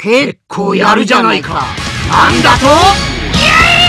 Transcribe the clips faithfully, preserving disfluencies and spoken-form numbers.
結構やるじゃないか。なんだと？イエーイ！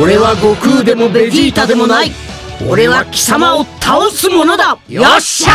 俺は悟空でもベジータでもない。俺は貴様を倒すものだ。よっしゃー。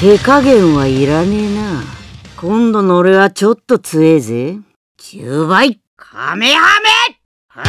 手加減はいらねえな。今度の俺はちょっと強えぜ。じゅうばいカメハメ。はあ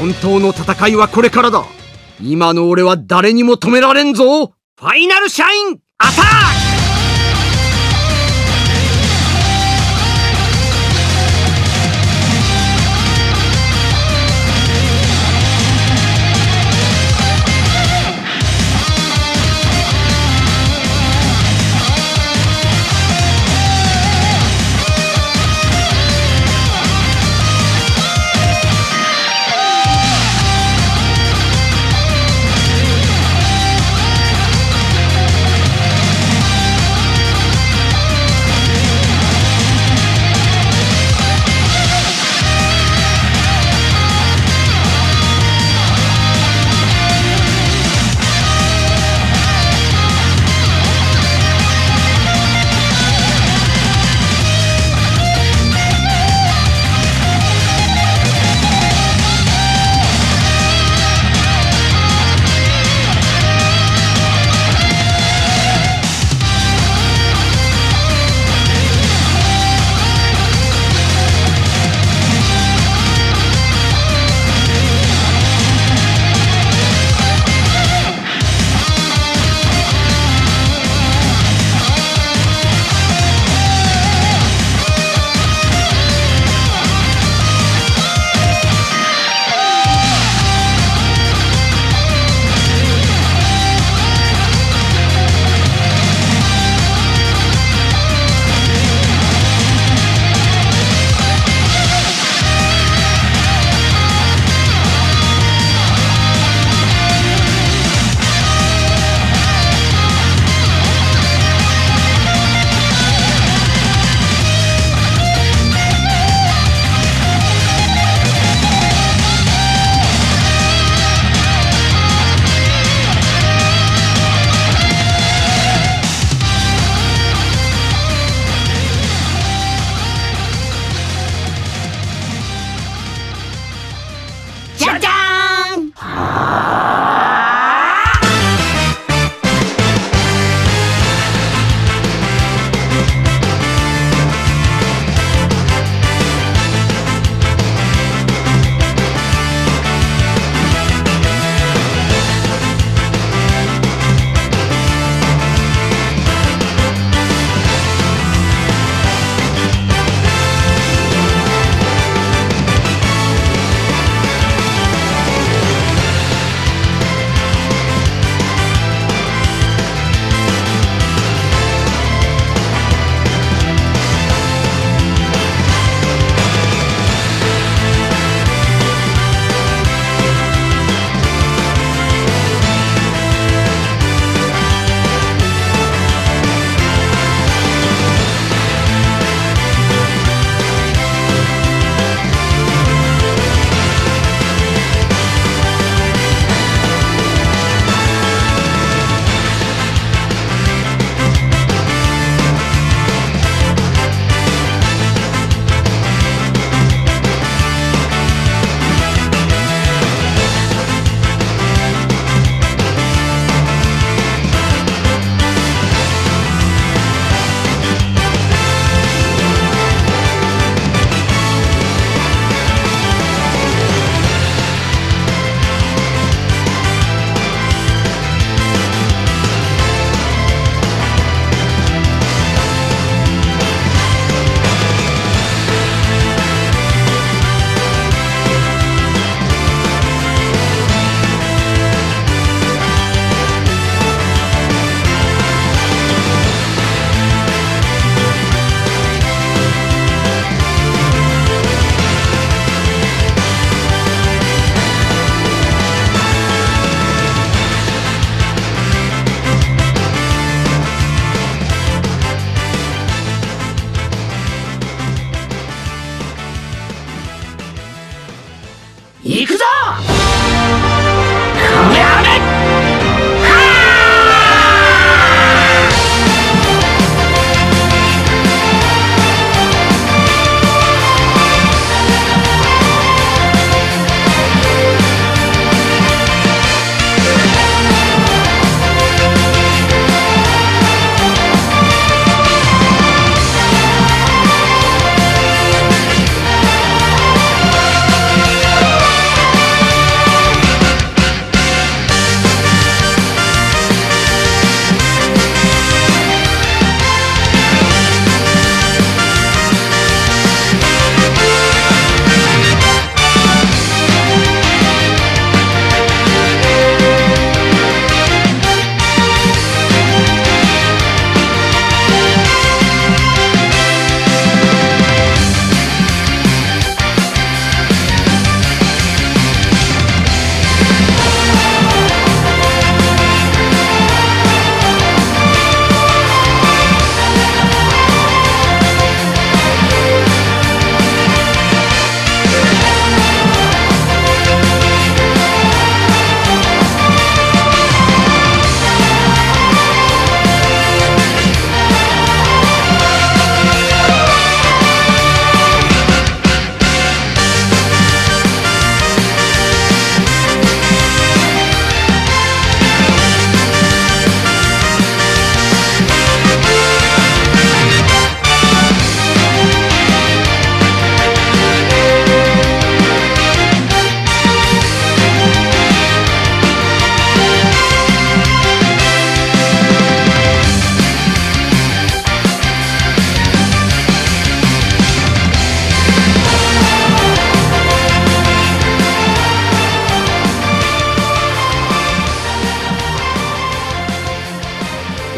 本当の戦いはこれからだ。今の俺は誰にも止められんぞ。ファイナルシャインアタック。行くぞ。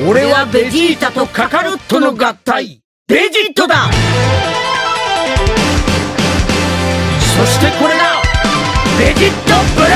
俺はベジータとカカロットの合体、ベジットだ。そしてこれがベジットブルー。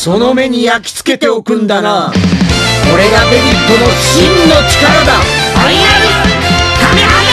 その目に焼き付けておくんだな。これがベジットの真の力だ。アイアイカメハメ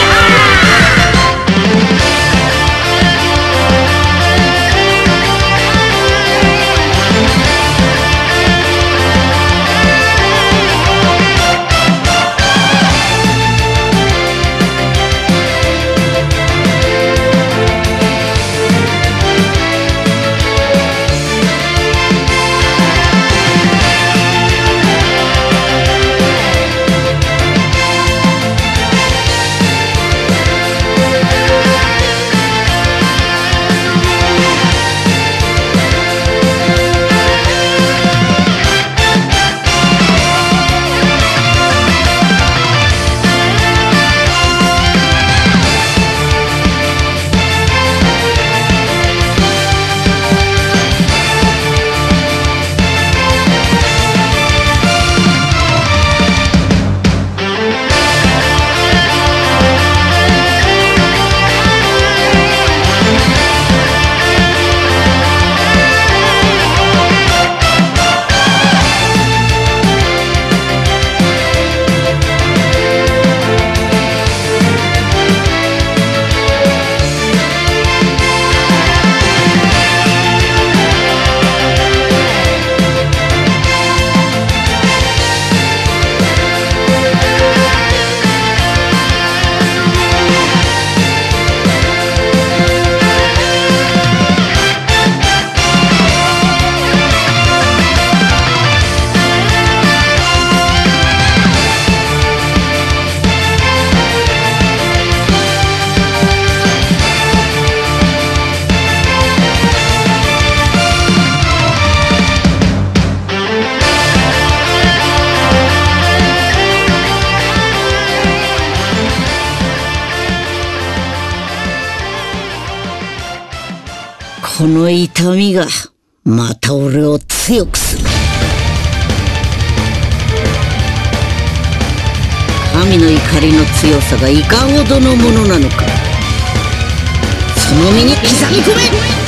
この痛みがまた俺を強くする。神の怒りの強さがいかほどのものなのか、その身に刻み込め。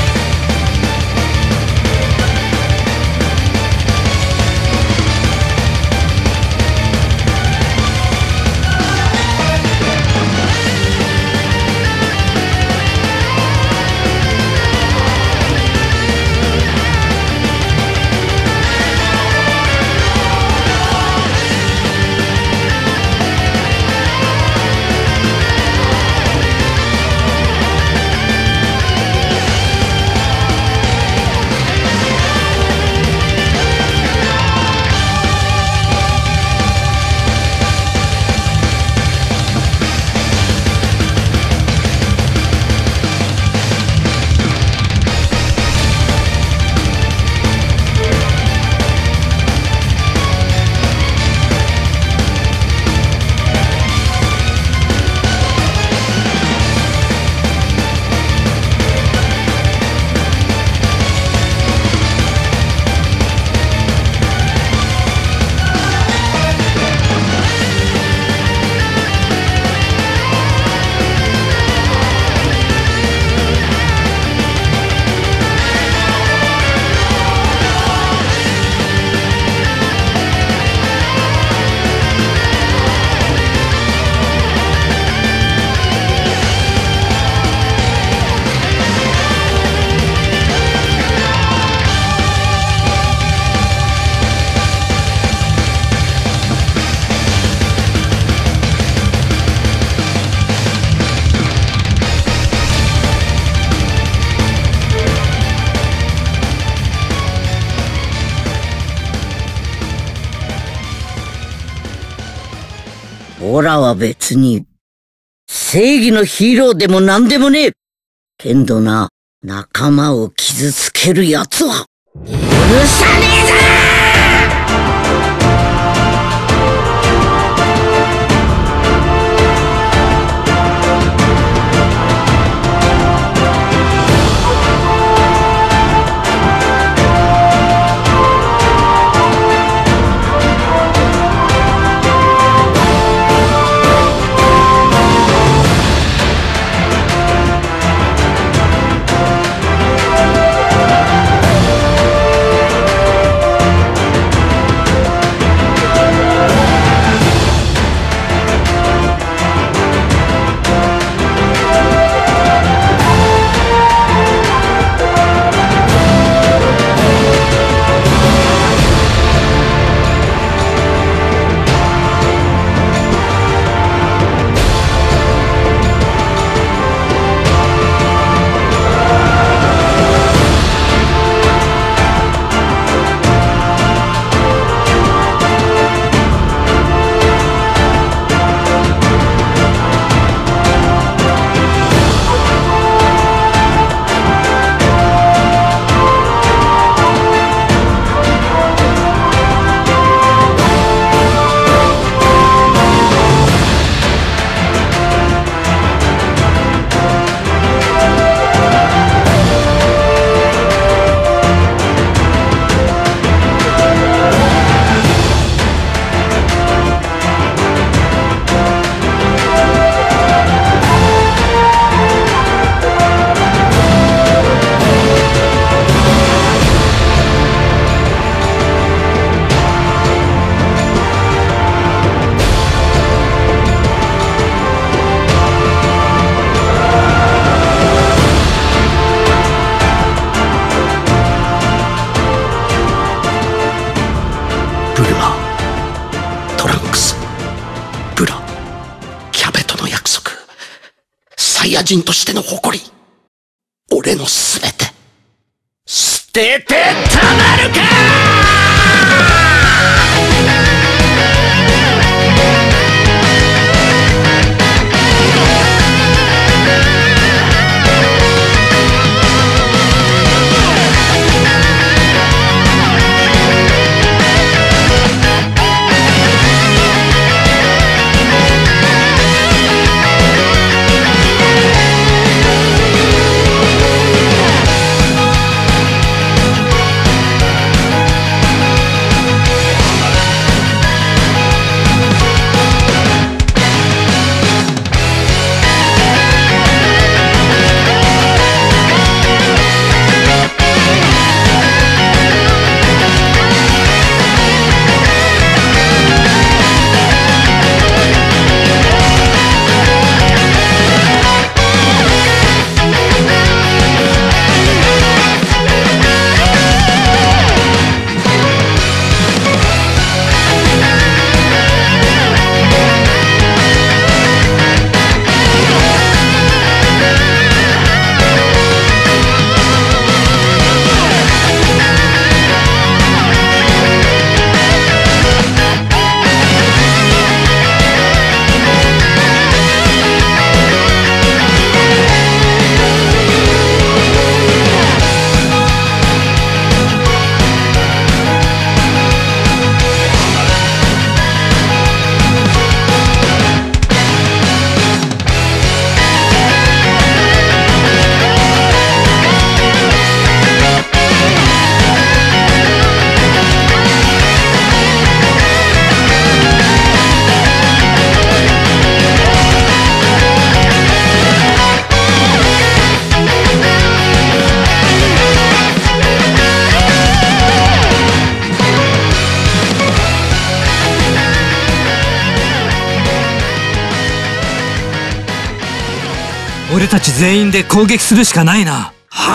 オラは別に、正義のヒーローでも何でもねえ。けんどな、仲間を傷つける奴は、許さねえぞー！人としての誇り、俺のすべて捨ててたまるか「俺たち全員で攻撃するしかないな。よし！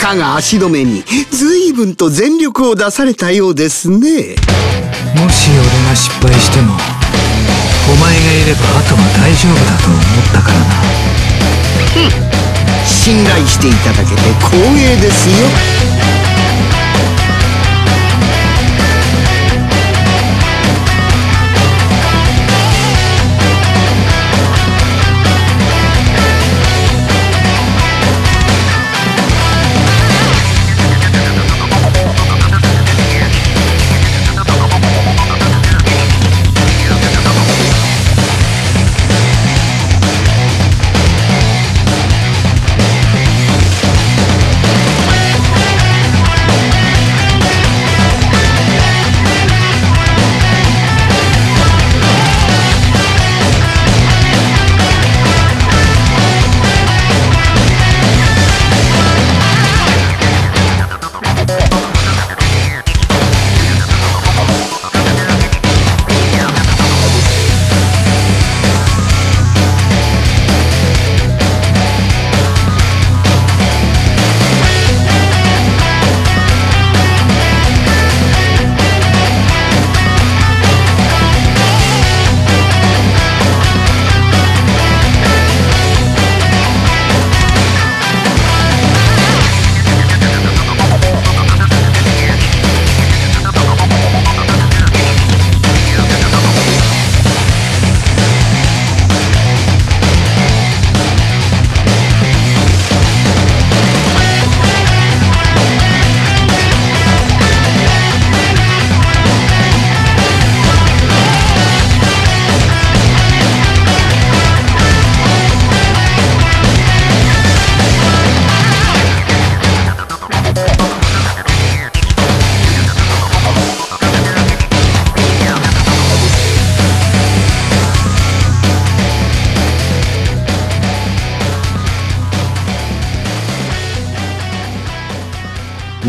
たが足止めに随分と全力を出されたようですね。もし俺が失敗してもお前がいればあとは大丈夫だと思ったからな。ふん、信頼していただけて光栄ですよ。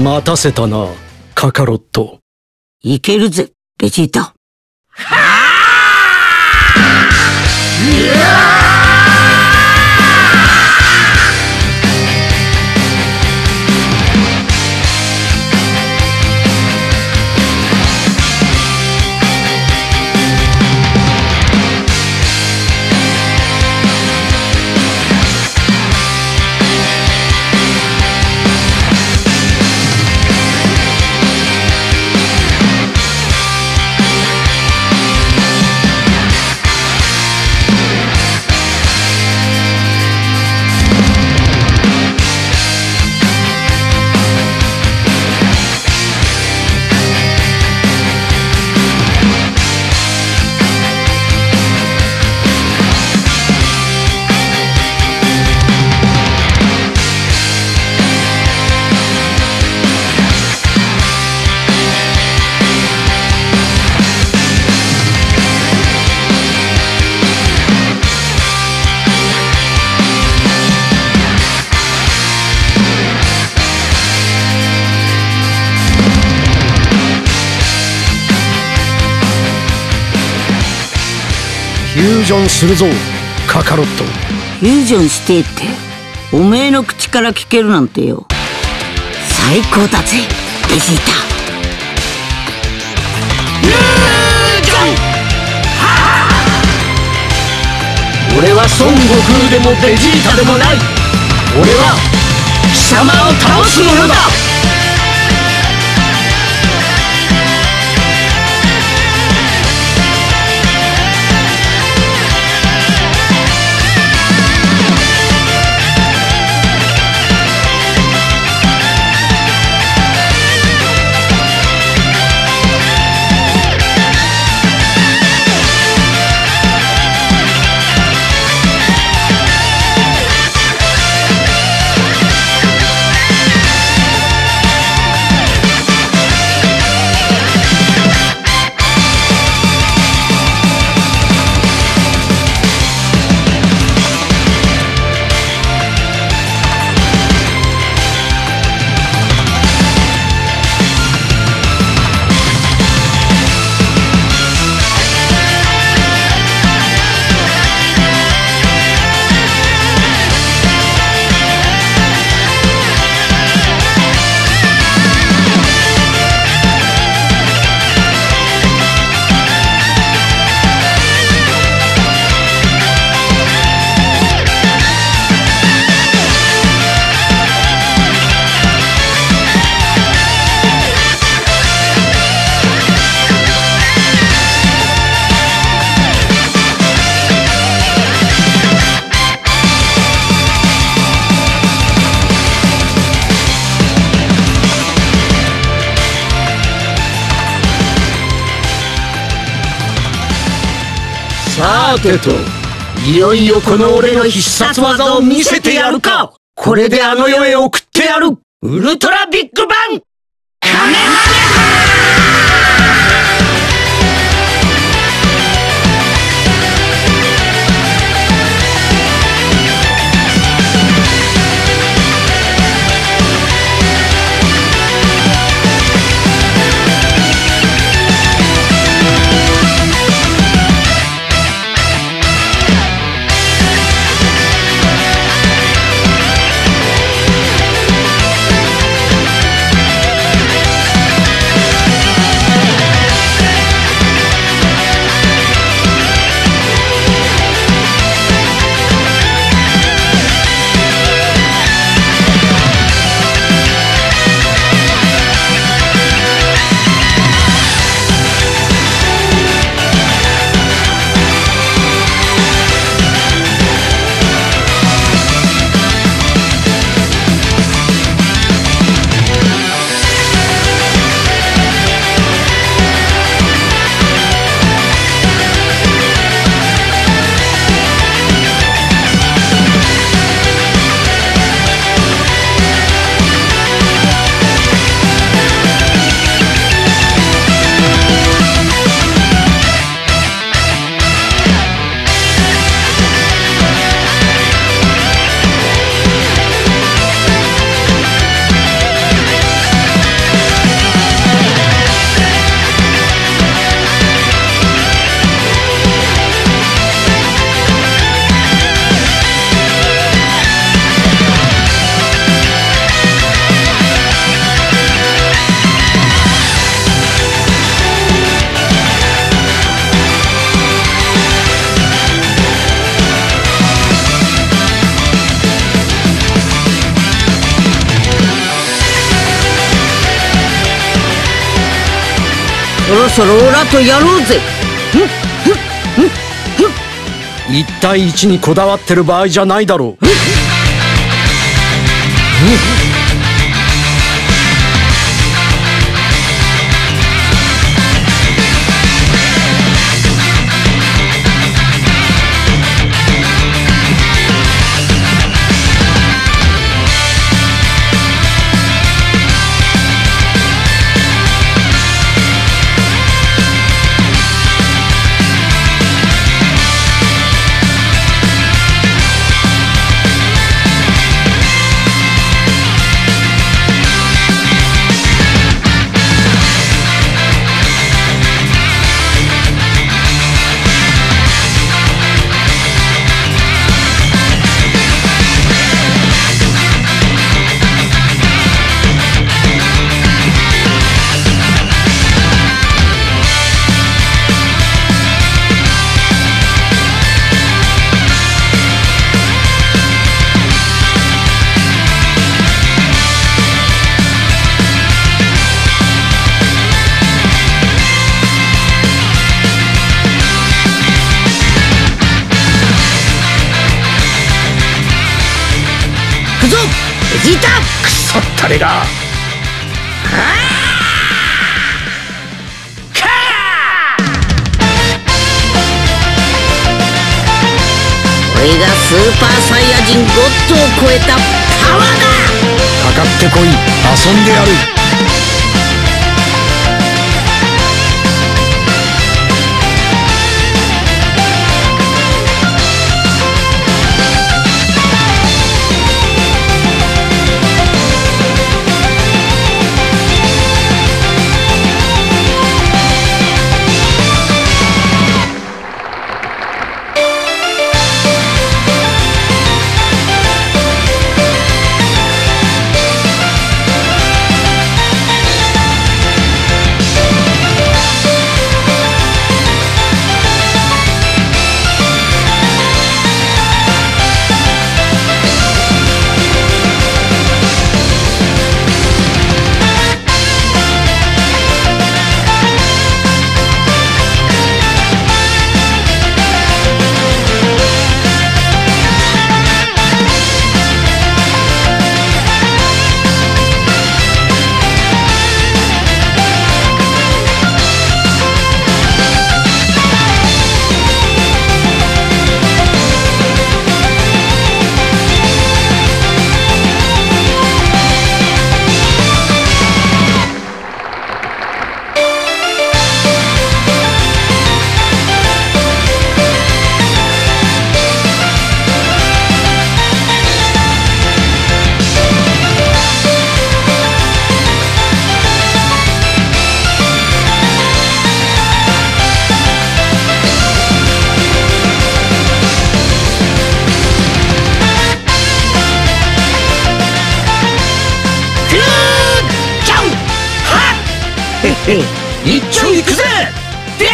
待たせたな、カカロット。いけるぜ、ベジータ。はぁ！いやュージョンするぞカカロット。フュージョンしてっておめえの口から聞けるなんてよ、最高だぜベジータ。フュージョンは俺は孫悟空でもベジータでもない、俺は貴様を倒すものだ。さてと、いよいよこの俺の必殺技を見せてやるか。これであの世へ送ってやる。ウルトラビッグバンカメハメハ！そろそろオラとやろうぜ。一対一にこだわってる場合じゃないだろう。れだ。はあ、俺がスーパーサイヤ人ゴッドを超えたパワーだ。かかってこい、遊んでやる。一丁いくぜ。でや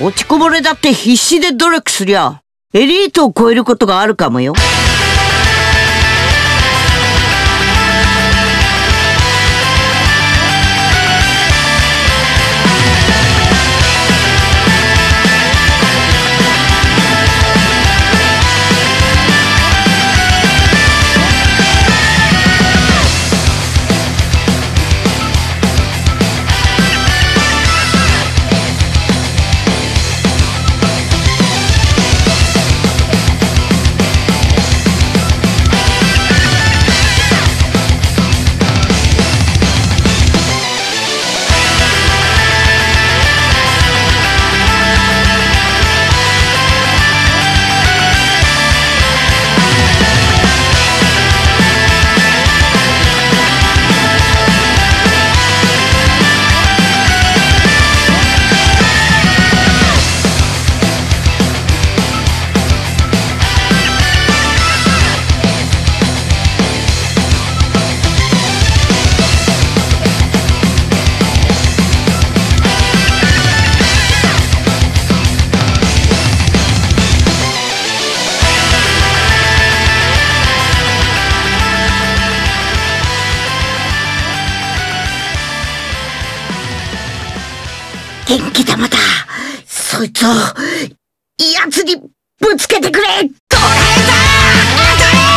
落ちこぼれだって必死で努力すりゃエリートを超えることがあるかもよ。元気玉だ。そいつを、やつにぶつけてくれ。捕らえたー、当たれー。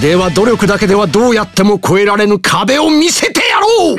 では努力だけではどうやっても越えられぬ壁を見せてやろう。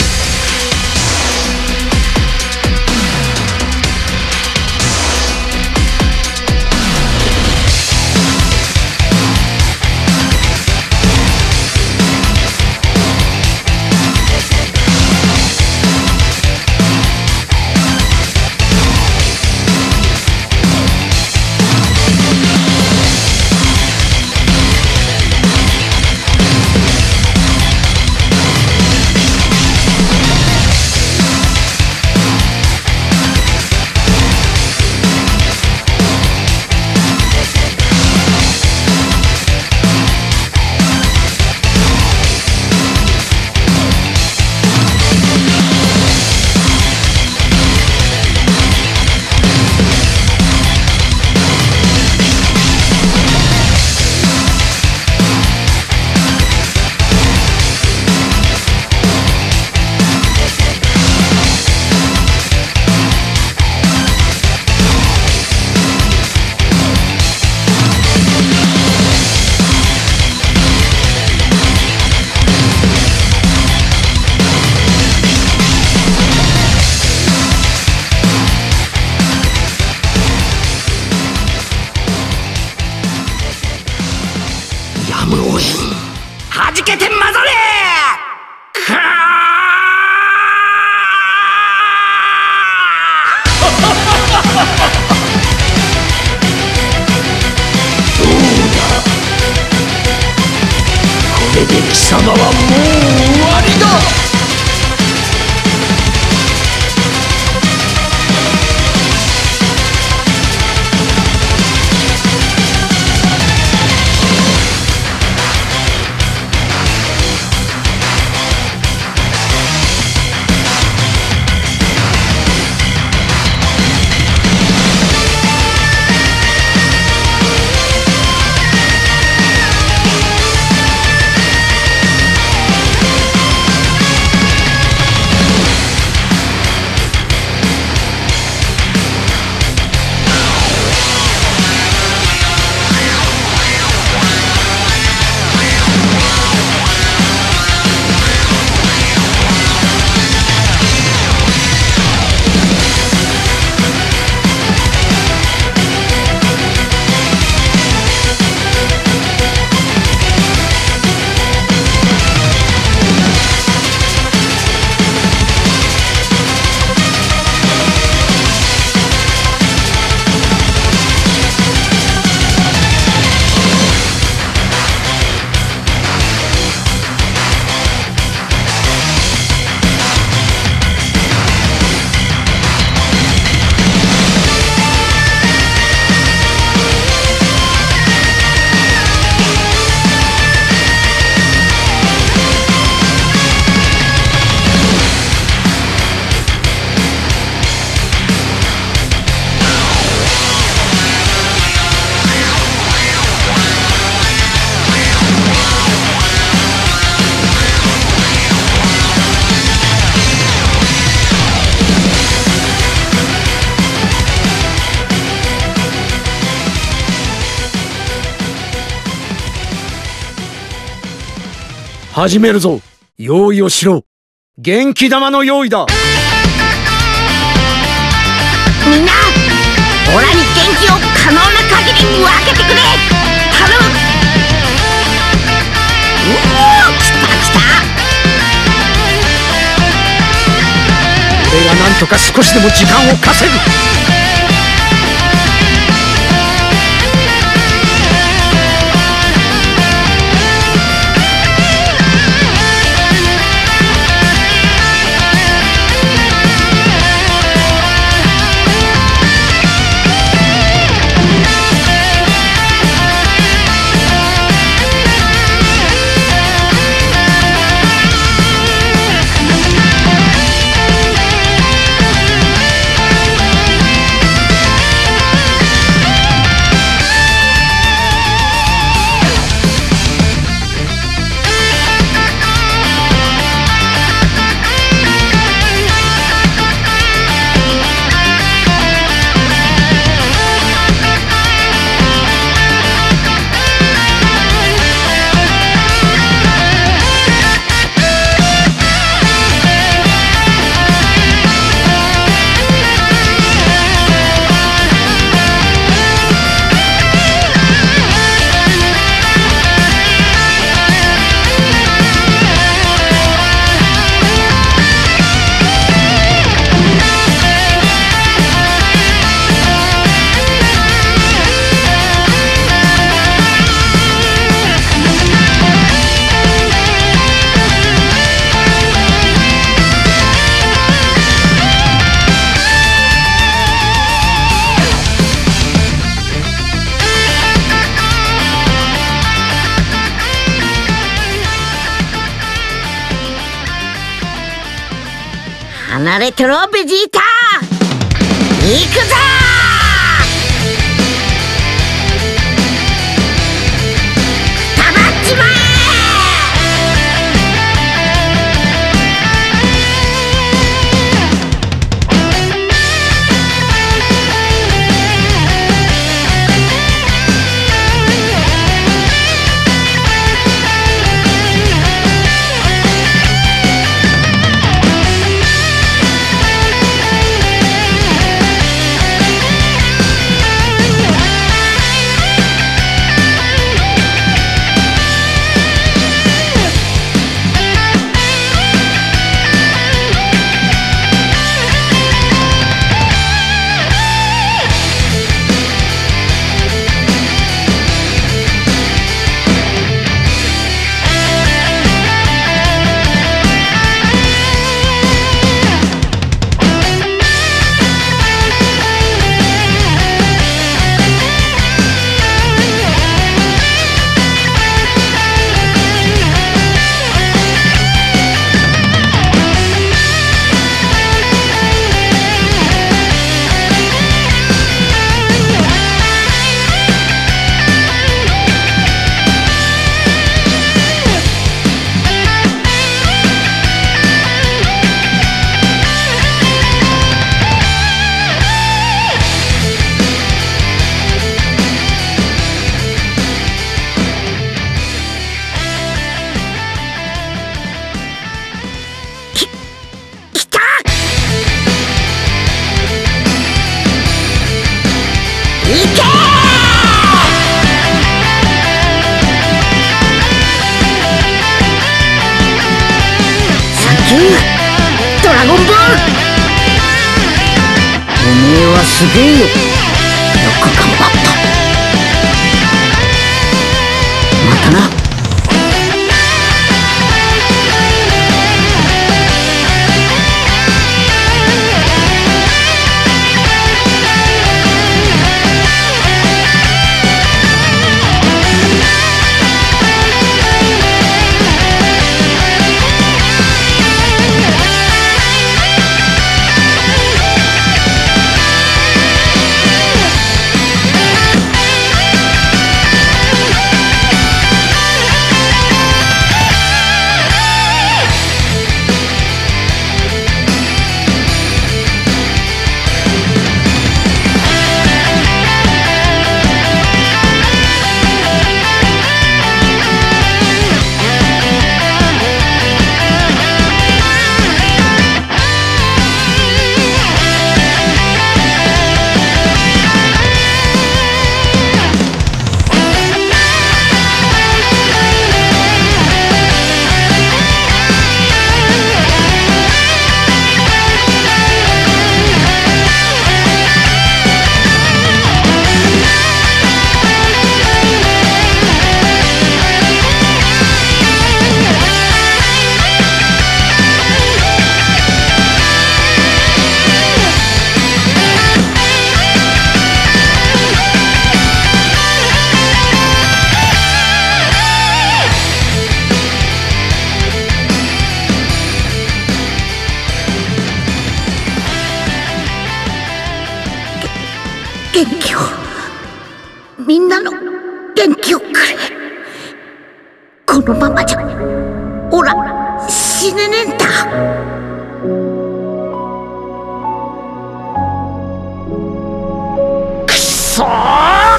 始めるぞ。用意をしろ。元気玉の用意だ。みんな、オラに元気を可能な限り分けてくれ。頼む。おお、来た来た。俺はなんとか少しでも時間を稼ぐ。離れてろベジータ、行くぞー。すげえよ、よく頑張った。またな。みんなの元気をくれ。このままじゃオラ死ねねえんだ。くっそー、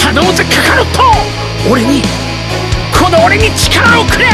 頼むぜカカロット、俺にこの俺に力をくれ。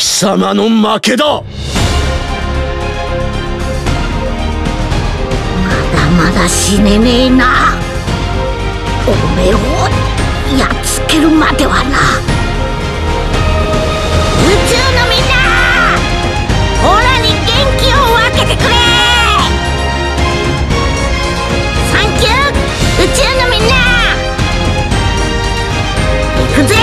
貴様の負けだ。まだまだ死ねねえな。おめえをやっつけるまではな。宇宙のみんな、オラに元気を分けてくれ。サンキュー宇宙のみんな、行くぜ。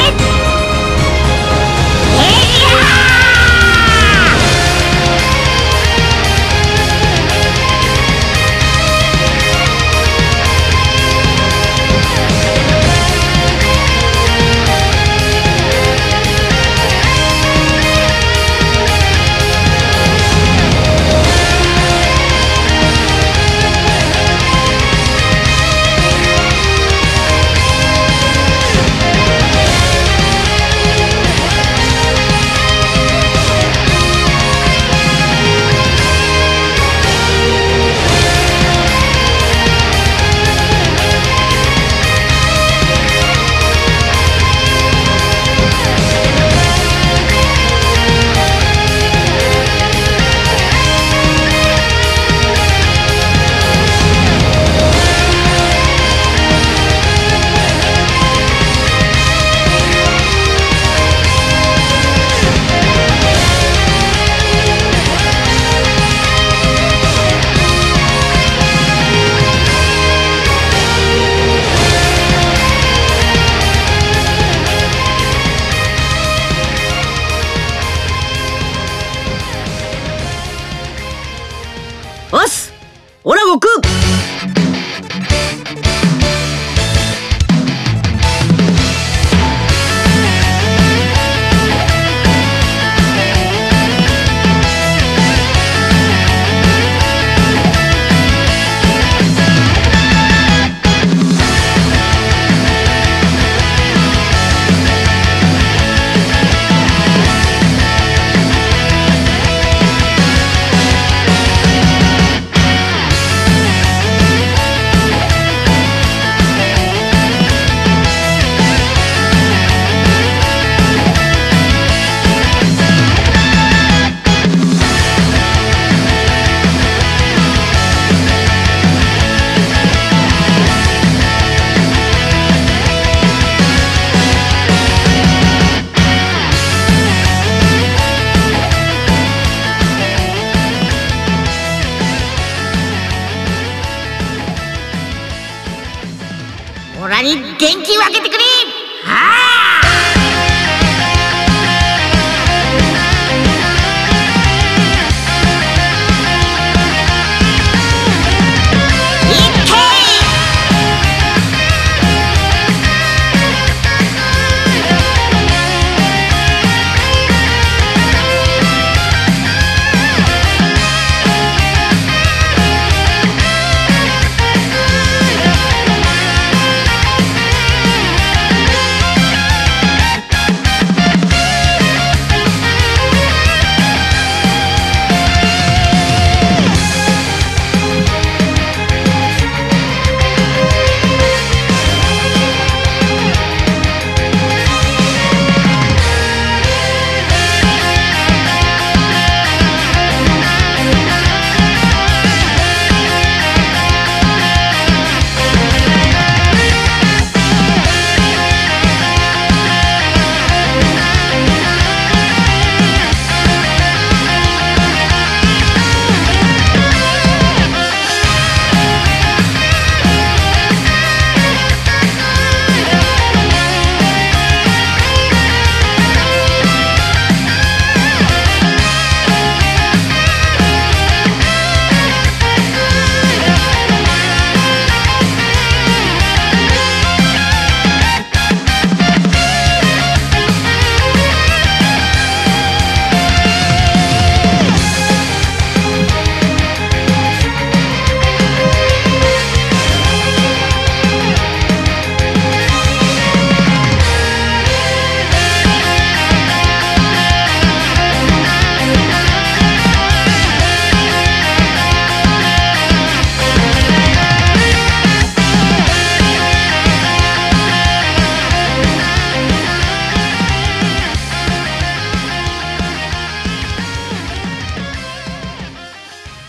電球を開けてくれ。はあ。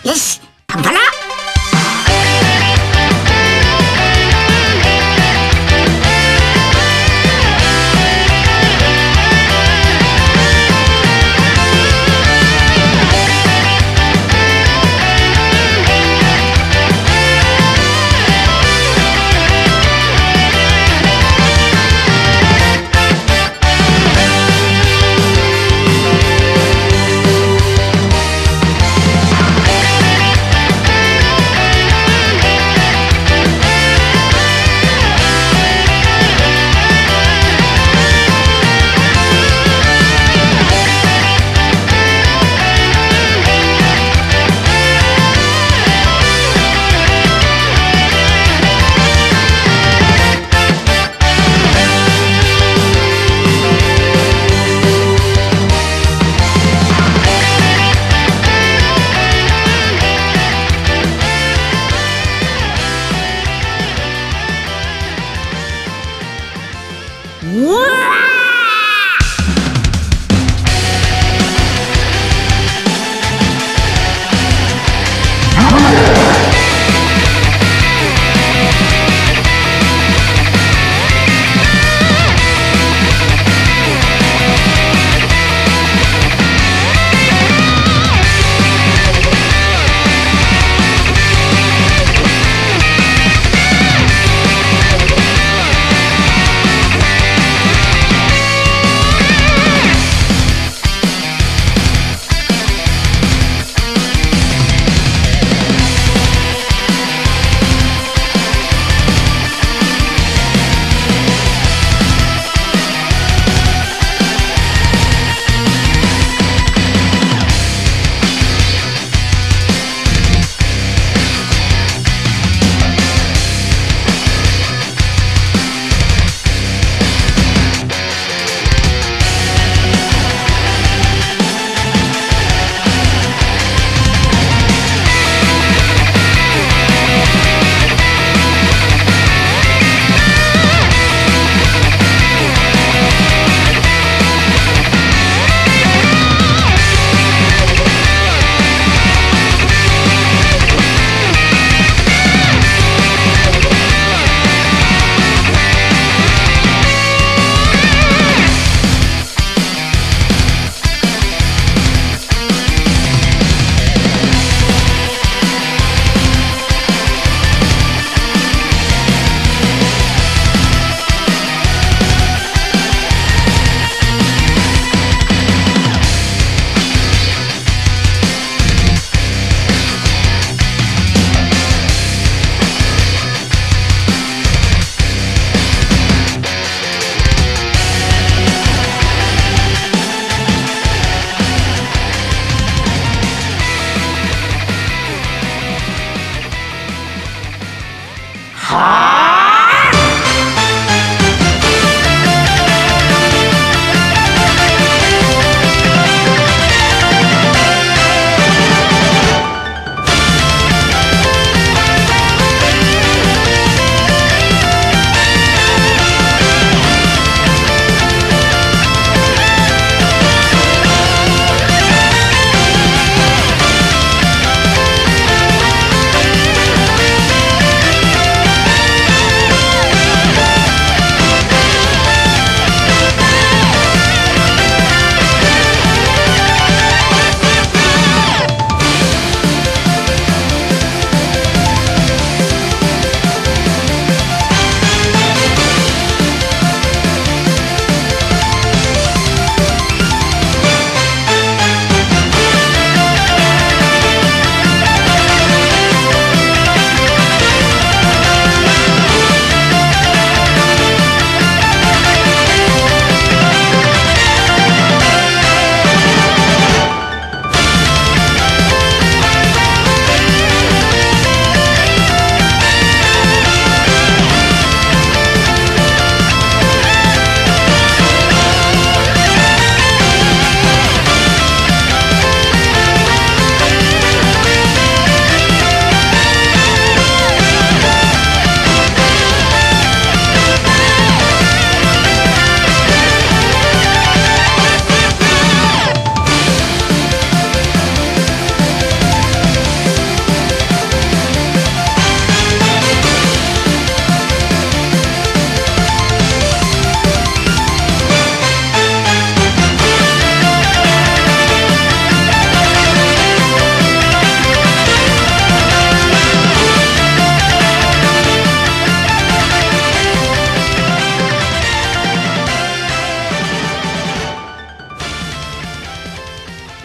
よし、頑張ろう。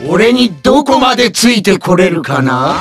俺にどこまでついてこれるかな？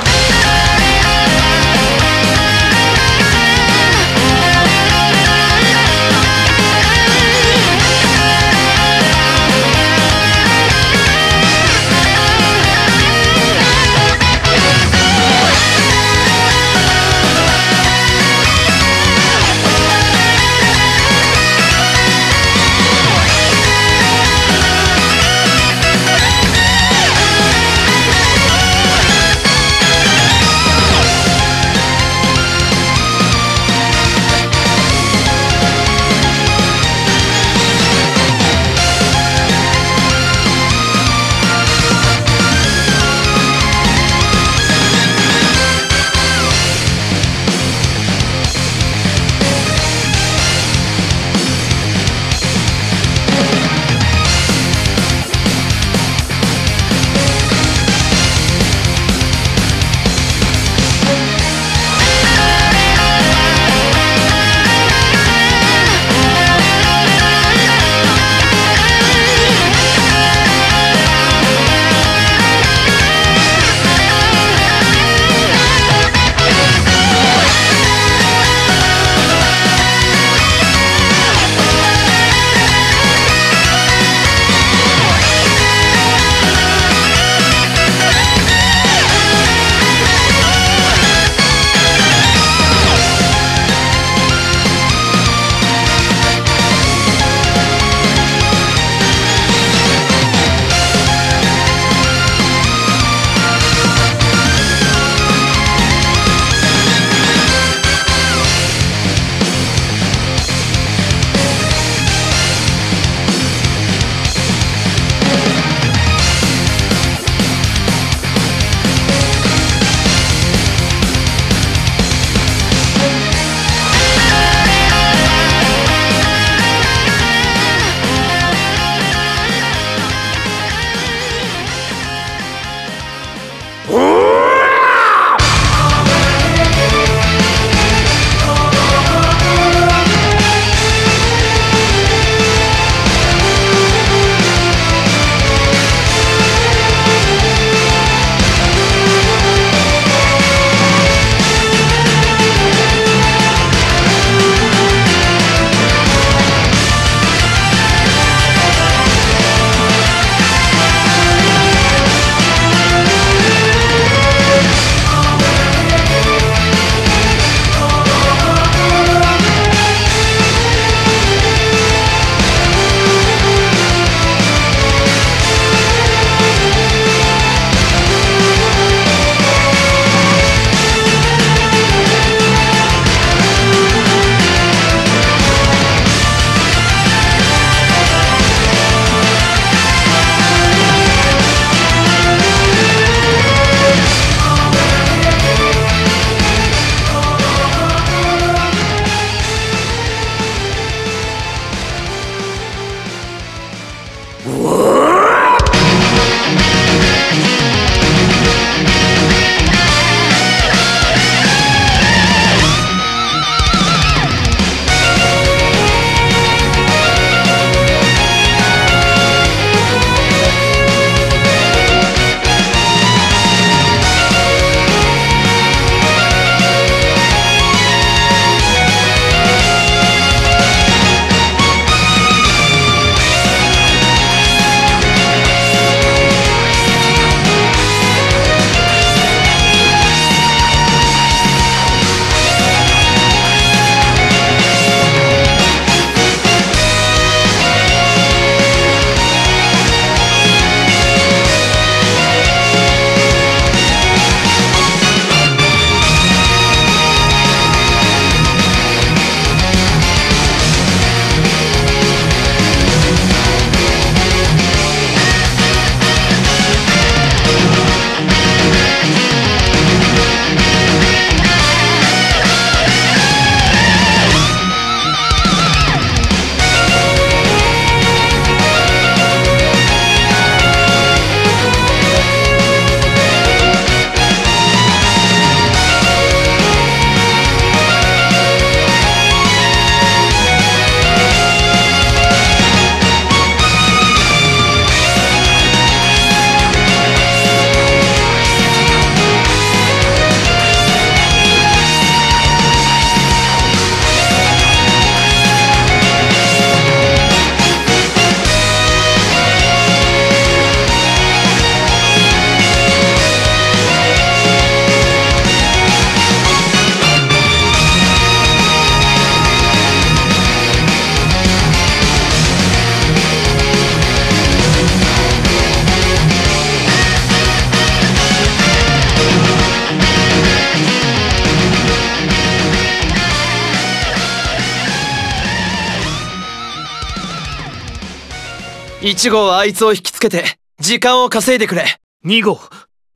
いち号はあいつを引きつけて時間を稼いでくれ。に号、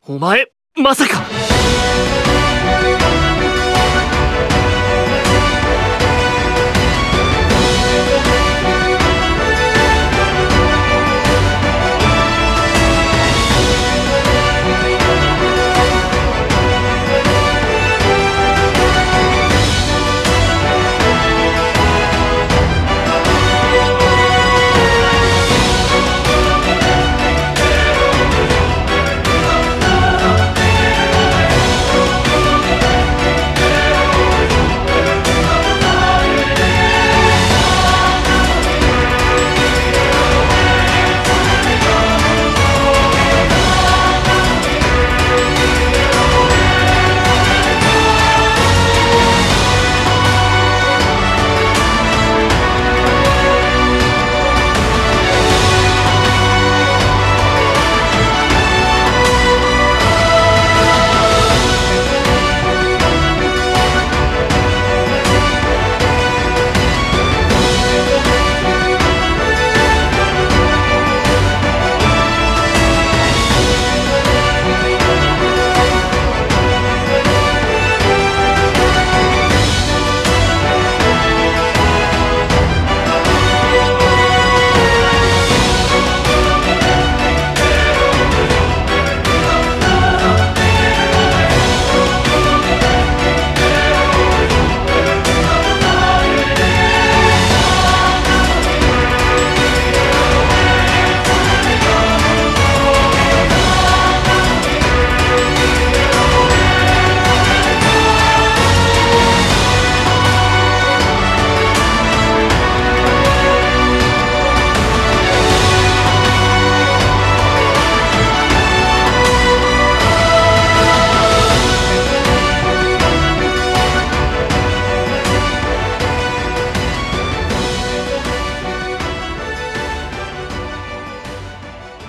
お前まさか。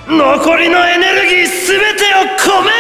残りのエネルギーすべてを込める。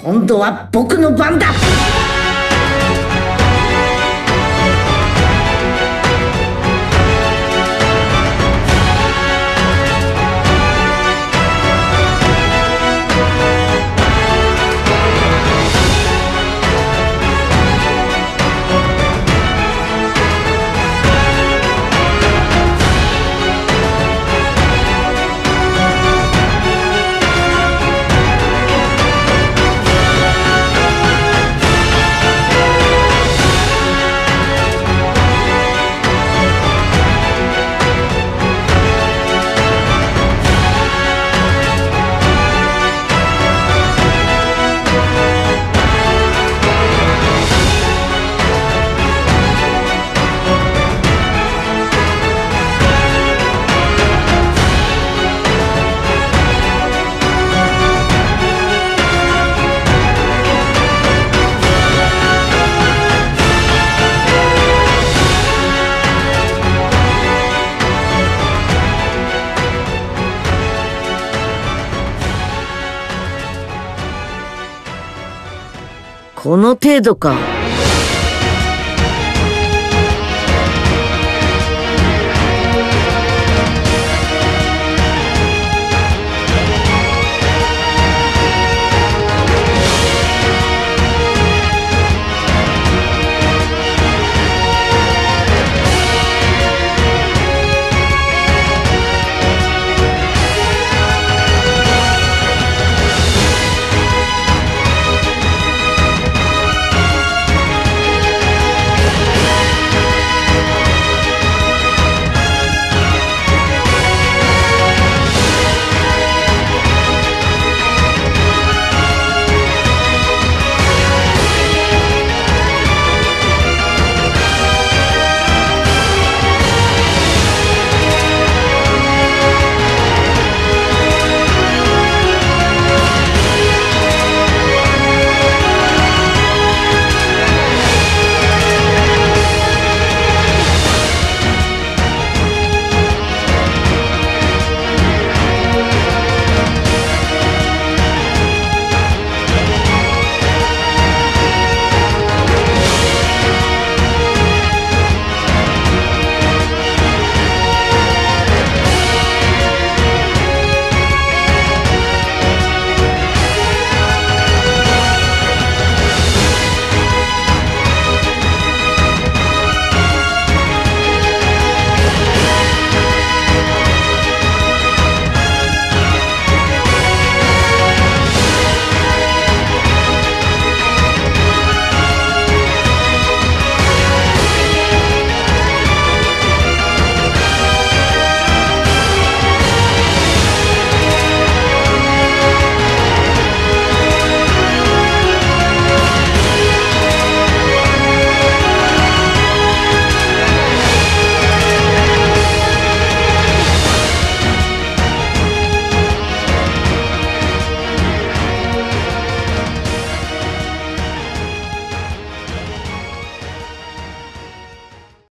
今度は僕の番だ。この程度か。